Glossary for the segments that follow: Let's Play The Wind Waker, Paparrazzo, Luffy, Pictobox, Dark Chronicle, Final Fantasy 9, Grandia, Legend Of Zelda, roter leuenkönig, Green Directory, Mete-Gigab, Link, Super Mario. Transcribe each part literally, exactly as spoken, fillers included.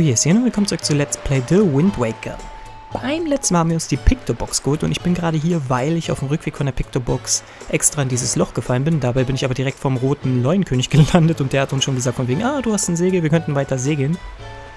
Hier ist Jan und willkommen zurück zu Let's Play The Wind Waker. Beim letzten Mal haben wir uns die Pictobox geholt und ich bin gerade hier, weil ich auf dem Rückweg von der Pictobox extra in dieses Loch gefallen bin. Dabei bin ich aber direkt vom roten Leuenkönig gelandet und der hat uns schon gesagt von wegen, ah, du hast ein Segel, wir könnten weiter segeln.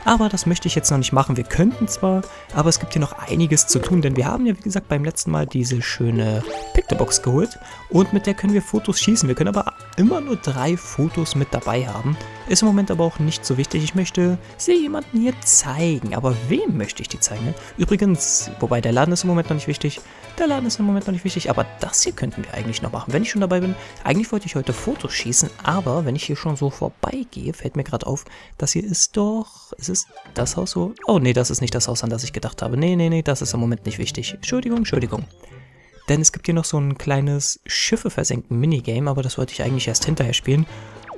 Aber das möchte ich jetzt noch nicht machen. Wir könnten zwar, aber es gibt hier noch einiges zu tun, denn wir haben ja, wie gesagt, beim letzten Mal diese schöne Pictobox geholt und mit der können wir Fotos schießen. Wir können aber immer nur drei Fotos mit dabei haben. Ist im Moment aber auch nicht so wichtig. Ich möchte sie jemanden hier zeigen. Aber wem möchte ich die zeigen? Übrigens, wobei der Laden ist im Moment noch nicht wichtig. Der Laden ist im Moment noch nicht wichtig. Aber das hier könnten wir eigentlich noch machen. Wenn ich schon dabei bin, eigentlich wollte ich heute Fotos schießen. Aber wenn ich hier schon so vorbeigehe, fällt mir gerade auf, das hier ist doch... Ist es das Haus so? Oh, nee, das ist nicht das Haus, an das ich gedacht habe. Nee, nee, nee, das ist im Moment nicht wichtig. Entschuldigung, Entschuldigung. Denn es gibt hier noch so ein kleines Schiffe versenken Minigame, aber das wollte ich eigentlich erst hinterher spielen.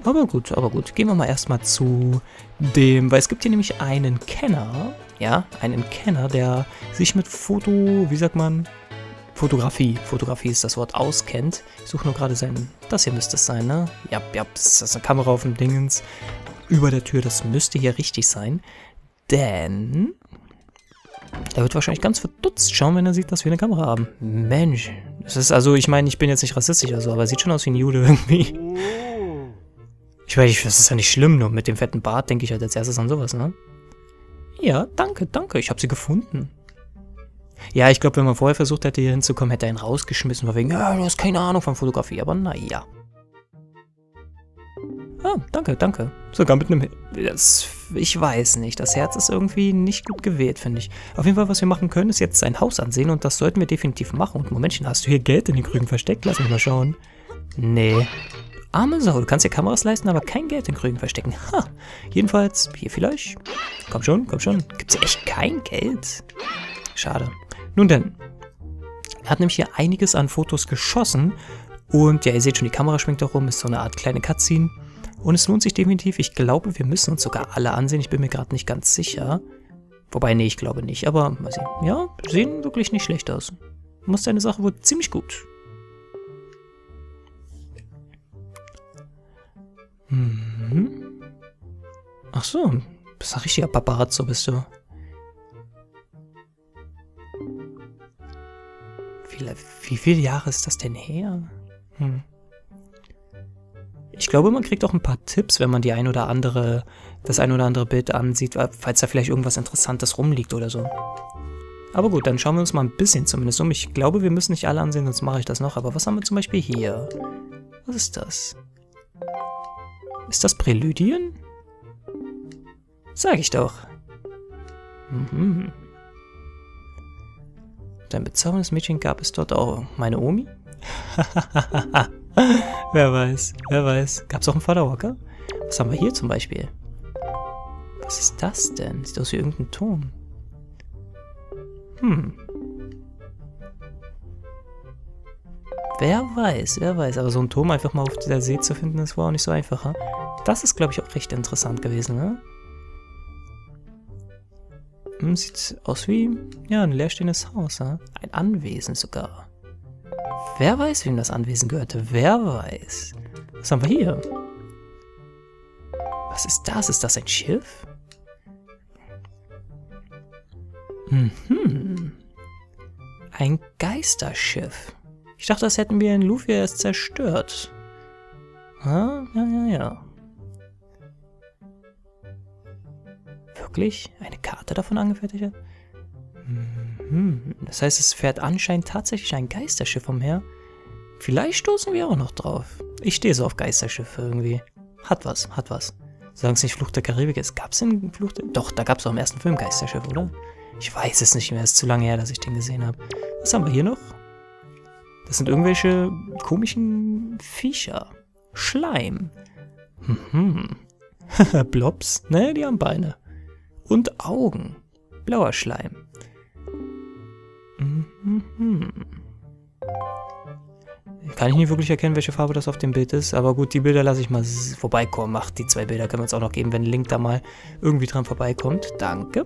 Aber gut, aber gut. Gehen wir mal erstmal zu dem, weil es gibt hier nämlich einen Kenner, ja, einen Kenner, der sich mit Foto, wie sagt man, Fotografie, Fotografie ist das Wort, auskennt. Ich suche nur gerade seinen, das hier müsste es sein, ne? Ja, ja, das ist eine Kamera auf dem Dingens. Über der Tür, das müsste hier richtig sein, denn... Er wird wahrscheinlich ganz verdutzt schauen, wenn er sieht, dass wir eine Kamera haben. Mensch. Das ist also, ich meine, ich bin jetzt nicht rassistisch oder so, aber er sieht schon aus wie ein Jude irgendwie. Ich weiß nicht, das ist ja nicht schlimm, nur mit dem fetten Bart denke ich halt als erstes an sowas, ne? Ja, danke, danke, ich habe sie gefunden. Ja, ich glaube, wenn man vorher versucht hätte, hier hinzukommen, hätte er ihn rausgeschmissen, weil wegen, ja, du hast keine Ahnung von Fotografie, aber naja. Ah, danke, danke. Sogar mit einem... Das, ich weiß nicht. Das Herz ist irgendwie nicht gut gewählt, finde ich. Auf jeden Fall, was wir machen können, ist jetzt sein Haus ansehen und das sollten wir definitiv machen. Und Momentchen, hast du hier Geld in den Krügen versteckt? Lass mich mal schauen. Nee. Arme Sau, du kannst dir Kameras leisten, aber kein Geld in Krügen verstecken. Ha. Jedenfalls, hier vielleicht. Komm schon, komm schon. Gibt's hier echt kein Geld? Schade. Nun denn. Er hat nämlich hier einiges an Fotos geschossen. Und ja, ihr seht schon, die Kamera schwingt da rum. Ist so eine Art kleine Cutscene. Und es lohnt sich definitiv. Ich glaube, wir müssen uns sogar alle ansehen. Ich bin mir gerade nicht ganz sicher. Wobei, nee, ich glaube nicht. Aber mal sehen. Ja, sehen wirklich nicht schlecht aus. Muss deine Sache wohl ziemlich gut. Mhm. Ach so. Bist ein richtiger Paparazzo, bist du. Wie, wie viele Jahre ist das denn her? Hm. Ich glaube, man kriegt auch ein paar Tipps, wenn man die ein oder andere, das ein oder andere Bild ansieht, falls da vielleicht irgendwas Interessantes rumliegt oder so. Aber gut, dann schauen wir uns mal ein bisschen zumindest um. Ich glaube, wir müssen nicht alle ansehen, sonst mache ich das noch. Aber was haben wir zum Beispiel hier? Was ist das? Ist das Präludien? Sag ich doch. Mhm. Ein bezauberndes Mädchen gab es dort auch. Meine Omi? Hahaha. Wer weiß, wer weiß. Gab's auch einen Vaterhocker? Was haben wir hier zum Beispiel? Was ist das denn? Sieht aus wie irgendein Turm. Hm. Wer weiß, wer weiß. Aber so ein Turm einfach mal auf der See zu finden, das war auch nicht so einfach, ha? Das ist, glaube ich, auch recht interessant gewesen, ne? Hm, sieht aus wie, ja, ein leerstehendes Haus, ha? Ein Anwesen sogar. Wer weiß, wem das Anwesen gehörte? Wer weiß? Was haben wir hier? Was ist das? Ist das ein Schiff? Mhm. Ein Geisterschiff. Ich dachte, das hätten wir in Luffy erst zerstört. Ah, ja, ja, ja. Wirklich? Eine Karte davon angefertigt hat? Das heißt, es fährt anscheinend tatsächlich ein Geisterschiff umher. Vielleicht stoßen wir auch noch drauf. Ich stehe so auf Geisterschiffe irgendwie. Hat was, hat was. Solange es nicht Fluch der Karibik ist. Gab es denn Fluch der... Doch, da gab es auch im ersten Film Geisterschiff, oder? Ich weiß es nicht mehr. Es ist zu lange her, dass ich den gesehen habe. Was haben wir hier noch? Das sind irgendwelche komischen Viecher. Schleim. Mhm. Blobs. Ne, die haben Beine. Und Augen. Blauer Schleim. Kann ich nicht wirklich erkennen, welche Farbe das auf dem Bild ist, aber gut, die Bilder lasse ich mal vorbeikommen. Ach, die zwei Bilder können wir uns auch noch geben, wenn Link da mal irgendwie dran vorbeikommt. Danke.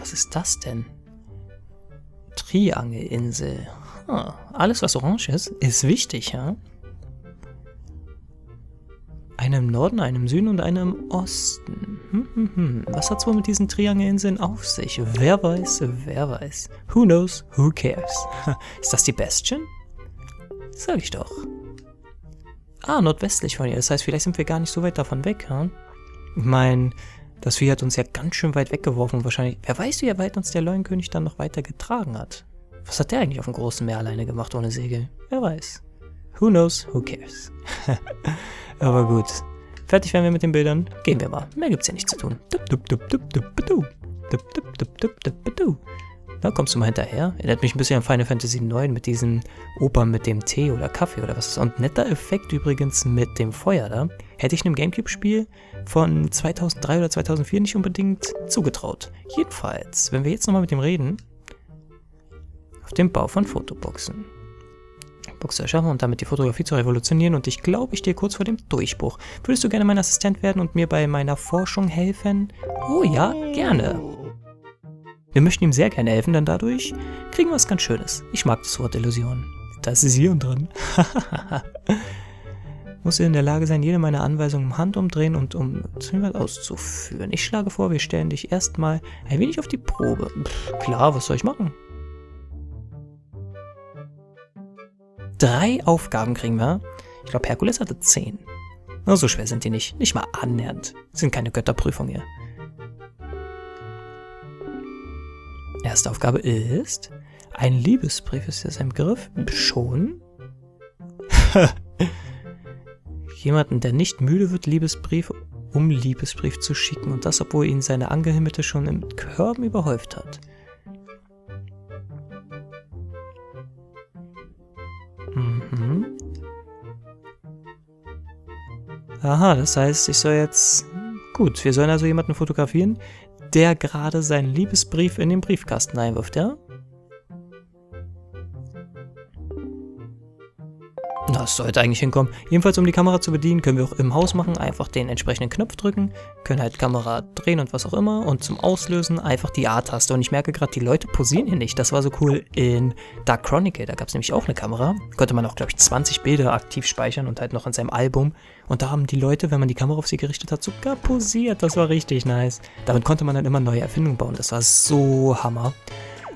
Was ist das denn? Triangelinsel. Ah, alles, was orange ist, ist wichtig, ja? Eine im Norden, eine im Süden und eine im Osten. Hm, hm, hm. Was hat es wohl mit diesen Triangelinseln auf sich? Wer weiß, wer weiß. Who knows, who cares? Ist das die Bastion? Sag ich doch. Ah, nordwestlich von ihr. Das heißt, vielleicht sind wir gar nicht so weit davon weg. Hm? Ich meine, das Vieh hat uns ja ganz schön weit weggeworfen. Wahrscheinlich, wer weiß, wie weit uns der Leuenkönig dann noch weiter getragen hat. Was hat der eigentlich auf dem großen Meer alleine gemacht ohne Segel? Wer weiß. Who knows, who cares? Aber gut. Fertig wären wir mit den Bildern. Gehen wir mal. Mehr gibt's ja nicht zu tun. Na, kommst du mal hinterher? Erinnert mich ein bisschen an Final Fantasy neun mit diesen Opern mit dem Tee oder Kaffee oder was ist. Und netter Effekt übrigens mit dem Feuer da. Hätte ich einem Gamecube-Spiel von zweitausenddrei oder zweitausendvier nicht unbedingt zugetraut. Jedenfalls, wenn wir jetzt nochmal mit dem reden, auf den Bau von Fotoboxen. Box zu erschaffen und damit die Fotografie zu revolutionieren und ich glaube, ich stehe kurz vor dem Durchbruch. Würdest du gerne mein Assistent werden und mir bei meiner Forschung helfen? Oh ja, gerne. Wir möchten ihm sehr gerne helfen, denn dadurch kriegen wir was ganz Schönes. Ich mag das Wort Illusion. Das ist hier drin. Muss er in der Lage sein, jede meiner Anweisungen im Handumdrehen und um auszuführen. Ich schlage vor, wir stellen dich erstmal ein wenig auf die Probe. Pff, klar, was soll ich machen? Drei Aufgaben kriegen wir. Ich glaube, Herkules hatte zehn. Na, so schwer sind die nicht. Nicht mal annähernd. Sind keine Götterprüfung hier. Erste Aufgabe ist... Ein Liebesbrief. Ist das ein Begriff? Schon? Jemanden, der nicht müde wird, Liebesbrief um Liebesbrief zu schicken. Und das, obwohl ihn seine Angehimmelte schon im Körben überhäuft hat. Aha, das heißt, ich soll jetzt... Gut, wir sollen also jemanden fotografieren, der gerade seinen Liebesbrief in den Briefkasten einwirft, ja? Das sollte eigentlich hinkommen. Jedenfalls, um die Kamera zu bedienen, können wir auch im Haus machen. Einfach den entsprechenden Knopf drücken, können halt Kamera drehen und was auch immer. Und zum Auslösen einfach die A-Taste. Und ich merke gerade, die Leute posieren hier nicht. Das war so cool in Dark Chronicle. Da gab es nämlich auch eine Kamera. Konnte man auch, glaube ich, zwanzig Bilder aktiv speichern und halt noch in seinem Album. Und da haben die Leute, wenn man die Kamera auf sie gerichtet hat, sogar posiert. Das war richtig nice. Damit konnte man dann immer neue Erfindungen bauen. Das war so Hammer.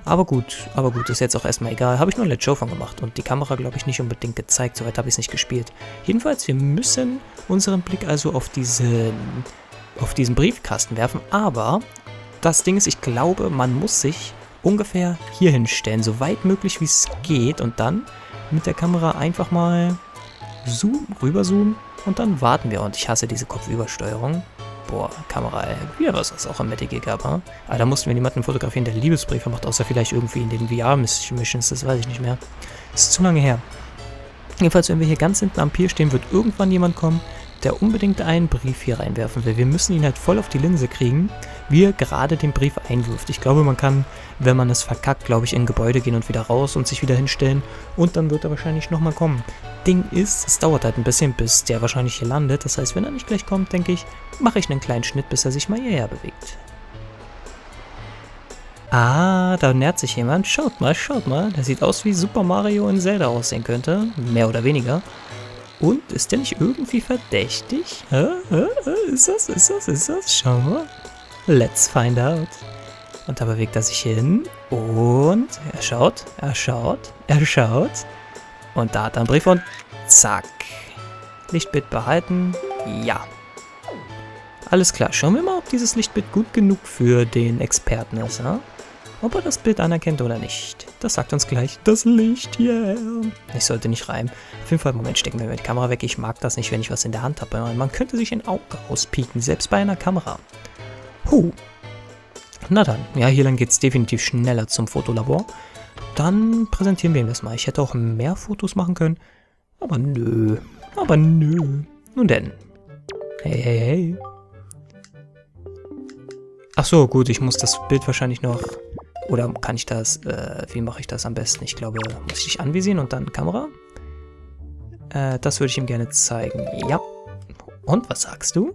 Aber gut, aber gut, ist jetzt auch erstmal egal. Habe ich nur ein Let's Show von gemacht und die Kamera, glaube ich, nicht unbedingt gezeigt. Soweit habe ich es nicht gespielt. Jedenfalls, wir müssen unseren Blick also auf diesen, auf diesen Briefkasten werfen. Aber das Ding ist, ich glaube, man muss sich ungefähr hier hinstellen. So weit möglich, wie es geht. Und dann mit der Kamera einfach mal zoomen, rüberzoomen und dann warten wir. Und ich hasse diese Kopfübersteuerung. Boah, Kamera, ja, was ist auch im Mete-Gigab, hm? Aber da mussten wir niemanden fotografieren, der Liebesbriefe macht, außer vielleicht irgendwie in den V R-Missions, das weiß ich nicht mehr. Das ist zu lange her. Jedenfalls, wenn wir hier ganz hinten am Pier stehen, wird irgendwann jemand kommen, der unbedingt einen Brief hier reinwerfen will. Wir müssen ihn halt voll auf die Linse kriegen, wie er gerade den Brief einwirft. Ich glaube, man kann, wenn man es verkackt, glaube ich, in ein Gebäude gehen und wieder raus und sich wieder hinstellen. Und dann wird er wahrscheinlich nochmal kommen. Ding ist, es dauert halt ein bisschen, bis der wahrscheinlich hier landet. Das heißt, wenn er nicht gleich kommt, denke ich, mache ich einen kleinen Schnitt, bis er sich mal hierher bewegt. Ah, da nähert sich jemand. Schaut mal, schaut mal. Der sieht aus, wie Super Mario in Zelda aussehen könnte. Mehr oder weniger. Und ist der nicht irgendwie verdächtig? Hä? Hä? Ist das? Ist das? Ist das? Schauen wir. Let's find out. Und da bewegt er sich hin. Und er schaut, er schaut, er schaut. Und da hat er einen Brief und zack. Lichtbit behalten. Ja. Alles klar. Schauen wir mal, ob dieses Lichtbit gut genug für den Experten ist. Ja? Ob er das Bild anerkennt oder nicht. Das sagt uns gleich das Licht, yeah. Ich sollte nicht reimen. Auf jeden Fall, Moment, stecken wir die Kamera weg. Ich mag das nicht, wenn ich was in der Hand habe. Man könnte sich ein Auge auspieken, selbst bei einer Kamera. Huh. Na dann. Ja, hier lang geht es definitiv schneller zum Fotolabor. Dann präsentieren wir ihm das mal. Ich hätte auch mehr Fotos machen können. Aber nö. Aber nö. Nun denn. Hey, hey, hey. Ach so, gut, ich muss das Bild wahrscheinlich noch... Oder kann ich das, äh, wie mache ich das am besten? Ich glaube, muss ich dich anvisieren und dann Kamera? Äh, das würde ich ihm gerne zeigen. Ja. Und, was sagst du?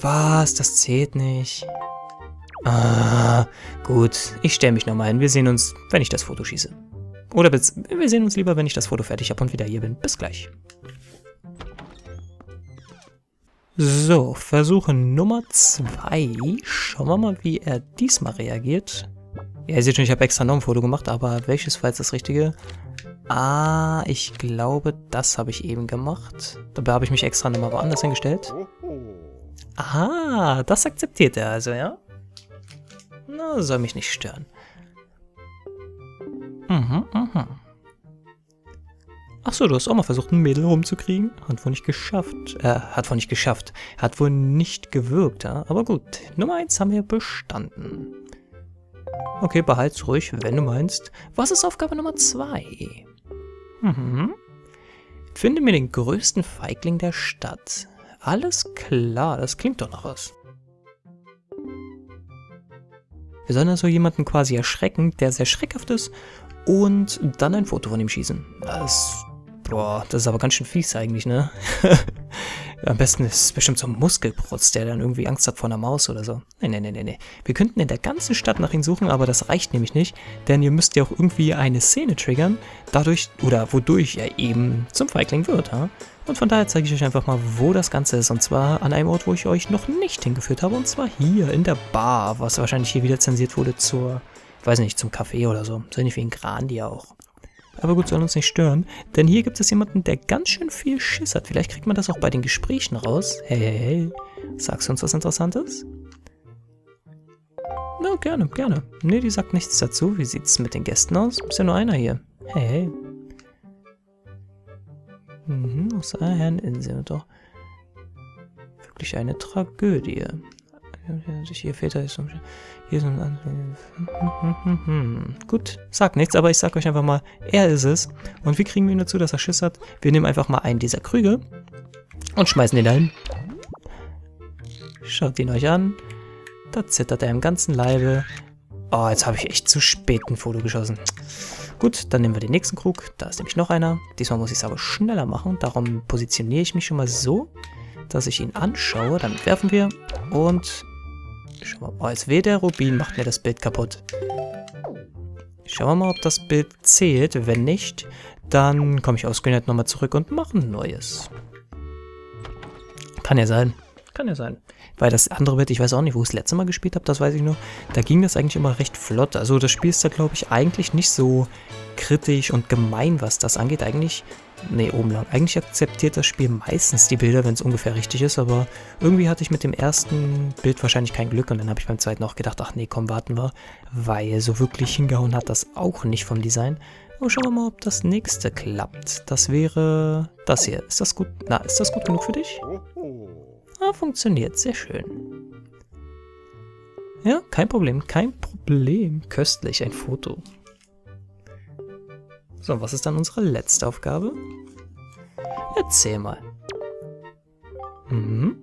Was? Das zählt nicht. Ah, gut. Ich stelle mich nochmal hin. Wir sehen uns, wenn ich das Foto schieße. Oder bis, wir sehen uns lieber, wenn ich das Foto fertig habe und wieder hier bin. Bis gleich. So, Versuch Nummer zwei. Schauen wir mal, wie er diesmal reagiert. Ja, ihr seht schon, ich habe extra noch ein Foto gemacht, aber welches war jetzt das Richtige? Ah, ich glaube, das habe ich eben gemacht. Dabei habe ich mich extra nochmal woanders hingestellt. Aha, das akzeptiert er also, ja? Na, soll mich nicht stören. Mhm, mhm. Achso, du hast auch mal versucht, ein Mädel rumzukriegen. Hat wohl nicht geschafft. Äh, hat wohl nicht geschafft. Hat wohl nicht gewirkt, ja? Aber gut, Nummer eins haben wir bestanden. Okay, behalt's ruhig, wenn du meinst. Was ist Aufgabe Nummer zwei? Mhm. Finde mir den größten Feigling der Stadt. Alles klar, das klingt doch noch was. Wir sollen also jemanden quasi erschrecken, der sehr schreckhaft ist, und dann ein Foto von ihm schießen. Das... Boah, das ist aber ganz schön fies eigentlich, ne? Am besten ist es bestimmt so ein Muskelprotz, der dann irgendwie Angst hat vor einer Maus oder so. Nee, nee, nee, nee, nee. Wir könnten in der ganzen Stadt nach ihm suchen, aber das reicht nämlich nicht, denn ihr müsst ja auch irgendwie eine Szene triggern, dadurch, oder wodurch er eben zum Feigling wird, ha? Und von daher zeige ich euch einfach mal, wo das Ganze ist, und zwar an einem Ort, wo ich euch noch nicht hingeführt habe, und zwar hier in der Bar, was wahrscheinlich hier wieder zensiert wurde zur, weiß nicht, zum Café oder so. So ähnlich wie in Grandia auch. Aber gut, soll uns nicht stören, denn hier gibt es jemanden, der ganz schön viel Schiss hat. Vielleicht kriegt man das auch bei den Gesprächen raus. Hey, hey, hey, sagst du uns was Interessantes? Na, gerne, gerne. Nee, die sagt nichts dazu. Wie sieht's mit den Gästen aus? Ist ja nur einer hier. Hey, hey. Mhm, aus einer Herreninsel doch. Wirklich eine Tragödie. Hier Väter ist hier so ein gut, sagt nichts, aber ich sag euch einfach mal, er ist es. Und wie kriegen wir ihn dazu, dass er Schiss hat? Wir nehmen einfach mal einen dieser Krüge und schmeißen ihn dahin. Schaut ihn euch an. Da zittert er im ganzen Leibe. Oh, jetzt habe ich echt zu spät ein Foto geschossen. Gut, dann nehmen wir den nächsten Krug. Da ist nämlich noch einer. Diesmal muss ich es aber schneller machen. Darum positioniere ich mich schon mal so, dass ich ihn anschaue. Dann werfen wir und... Schau mal, oh, als weh der Rubin macht mir das Bild kaputt. Schauen wir mal, ob das Bild zählt. Wenn nicht, dann komme ich aus Grünheit nochmal zurück und mache ein neues. Kann ja sein. Kann ja sein. Weil das andere Bild, ich weiß auch nicht, wo ich das letzte Mal gespielt habe, das weiß ich nur, da ging das eigentlich immer recht flott. Also das Spiel ist da, glaube ich, eigentlich nicht so kritisch und gemein, was das angeht. Eigentlich... Ne, oben lang. Eigentlich akzeptiert das Spiel meistens die Bilder, wenn es ungefähr richtig ist, aber irgendwie hatte ich mit dem ersten Bild wahrscheinlich kein Glück und dann habe ich beim zweiten auch gedacht, ach nee, komm, warten wir, weil so wirklich hingehauen hat das auch nicht vom Design. Aber schauen wir mal, ob das nächste klappt. Das wäre das hier. Ist das gut? Na, ist das gut genug für dich? Ah, funktioniert. Sehr schön. Ja, kein Problem, kein Problem. Köstlich, ein Foto. So, was ist dann unsere letzte Aufgabe? Erzähl mal. Mhm.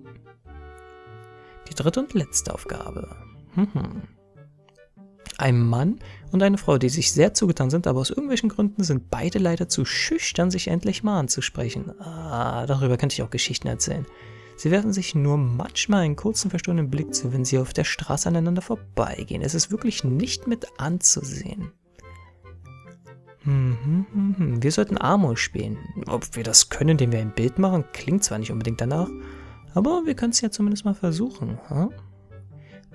Die dritte und letzte Aufgabe. Mhm. Ein Mann und eine Frau, die sich sehr zugetan sind, aber aus irgendwelchen Gründen sind beide leider zu schüchtern, sich endlich mal anzusprechen. Ah, darüber könnte ich auch Geschichten erzählen. Sie werfen sich nur manchmal einen kurzen, verstohlenen Blick zu, wenn sie auf der Straße aneinander vorbeigehen. Es ist wirklich nicht mit anzusehen. Wir sollten Amor spielen. Ob wir das können, indem wir ein Bild machen, klingt zwar nicht unbedingt danach, aber wir können es ja zumindest mal versuchen. Hm?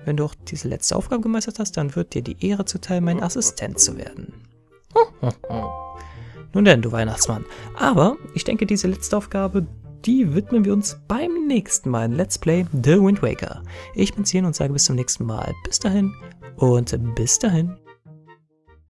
Wenn du auch diese letzte Aufgabe gemeistert hast, dann wird dir die Ehre zuteil, mein Assistent zu werden. Nun denn, du Weihnachtsmann. Aber ich denke, diese letzte Aufgabe, die widmen wir uns beim nächsten Mal in Let's Play The Wind Waker. Ich bin's hier und sage bis zum nächsten Mal. Bis dahin und bis dahin.